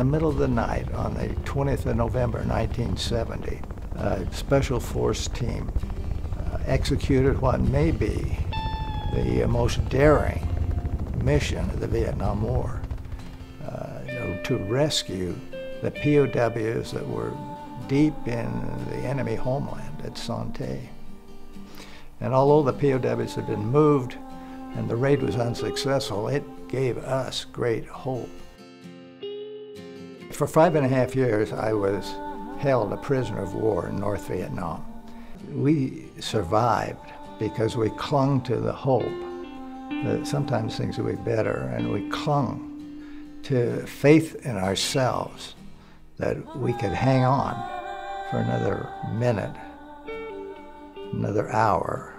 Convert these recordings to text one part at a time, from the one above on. the middle of the night on the 20th of November 1970, a special force team executed what may be the most daring mission of the Vietnam War, to rescue the POWs that were deep in the enemy homeland at Son Tay. And although the POWs had been moved and the raid was unsuccessful, it gave us great hope. For 5.5 years, I was held a prisoner of war in North Vietnam. We survived because we clung to the hope that sometimes things would be better, and we clung to faith in ourselves that we could hang on for another minute, another hour,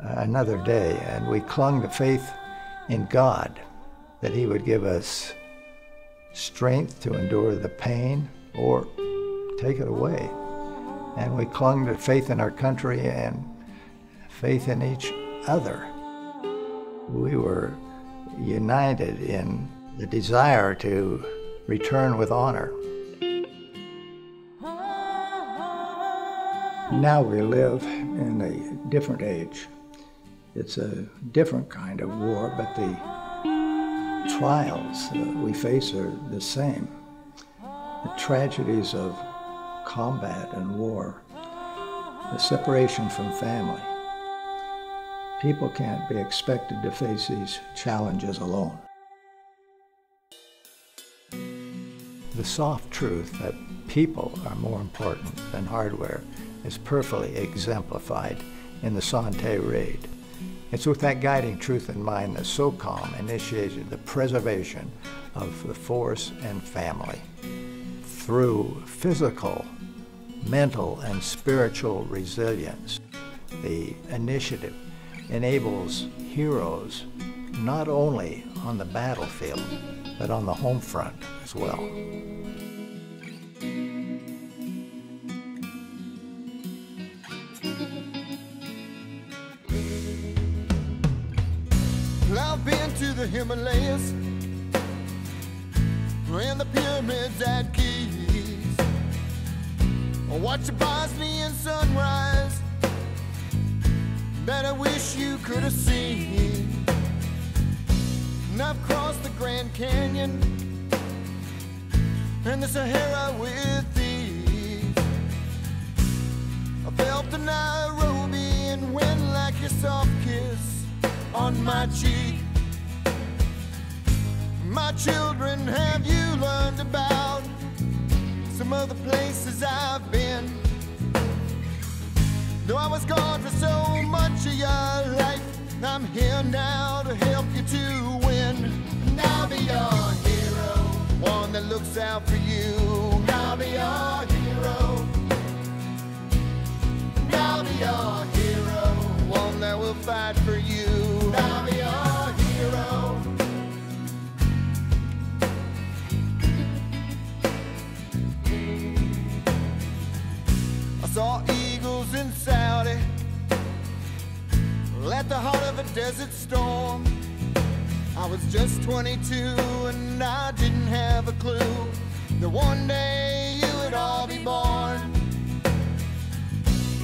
another day. And we clung to faith in God, that He would give us strength to endure the pain or take it away. And we clung to faith in our country and faith in each other. We were united in the desire to return with honor. Now we live in a different age. It's a different kind of war, but the trials that we face are the same. The tragedies of combat and war, the separation from family. People can't be expected to face these challenges alone. The soft truth that people are more important than hardware is perfectly exemplified in the Son Tay Raid. It's with that guiding truth in mind that SOCOM initiated the preservation of the force and family through physical, mental, and spiritual resilience. The initiative enables heroes not only on the battlefield, but on the home front as well. I've been to the Himalayas and the pyramids at Keys. I watched the Bosnian sunrise that I wish you could have seen. And I've crossed the Grand Canyon and the Sahara with these. I felt the Nairobian wind like your soft kiss on my cheek. My children, have you learned about some of the places I've been? Though I was gone for so much of your life, I'm here now to help you to win. And I'll be your hero, one that looks out for you. And I'll be your hero. And I'll be your hero, one that will fight for you. And I'll be your hero. I saw eagles in Saudi, at the heart of a desert storm. I was just 22 and I didn't have a clue that one day you would all be born.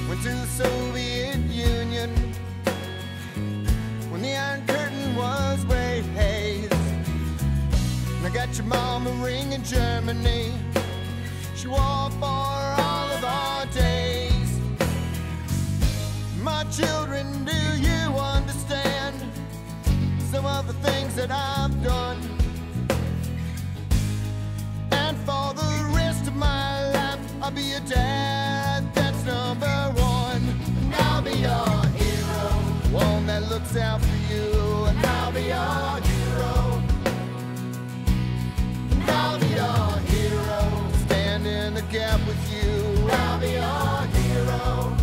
Went to the Soviet Union when the Iron Curtain was raised. And I got your mom a ring in Germany she wore for all of our days. My children, do you understand some of the things that I've done? And for the rest of my life, I'll be your dad, that's number one. And I'll be your hero, one that looks out for you. And I'll be your hero. And I'll be your hero, stand in the gap with you. And I'll be your hero.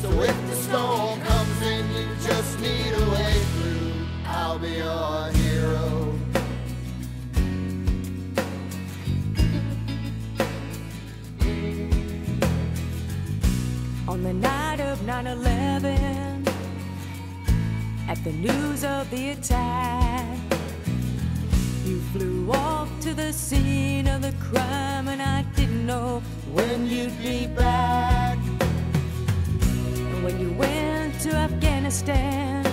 So if the storm comes in, you just need a way through. I'll be your hero. On the night of 9/11, at the news of the attack, you flew off. with me back. And when you went to Afghanistan,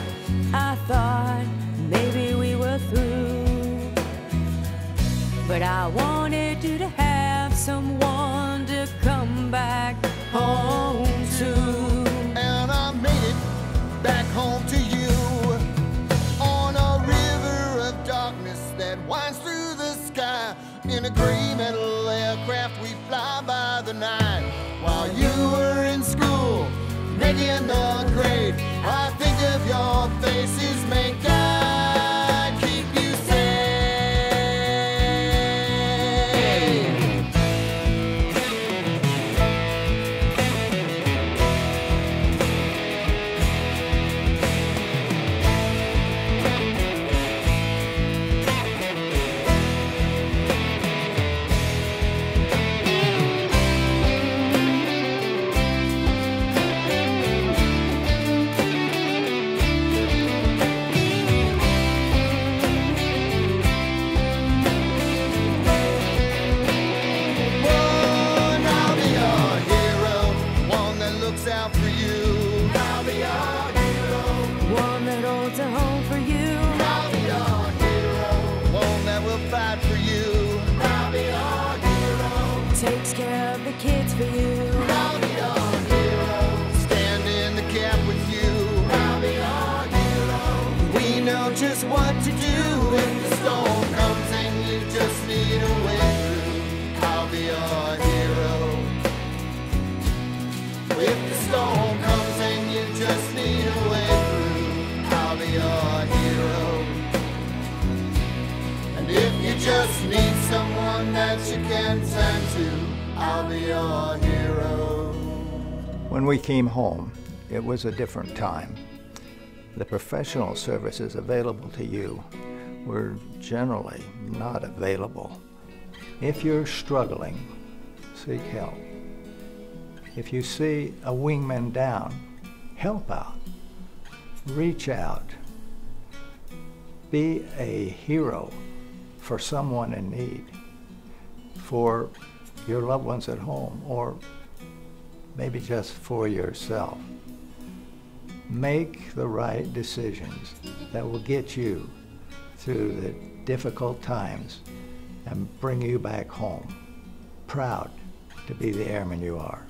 I thought maybe we were through, but I wanted you to have someone to come back home to. And I made it back home to you on a river of darkness that winds through the sky. In a gray metal aircraft we fly by the night. While you were in school, making the grade, I think of your faces, may God keep you When we came home, it was a different time. The professional services available to you were generally not available. If you're struggling, seek help. If you see a wingman down, help out. Reach out. Be a hero for someone in need, for your loved ones at home, or maybe just for yourself. Make the right decisions that will get you through the difficult times and bring you back home, proud to be the airman you are.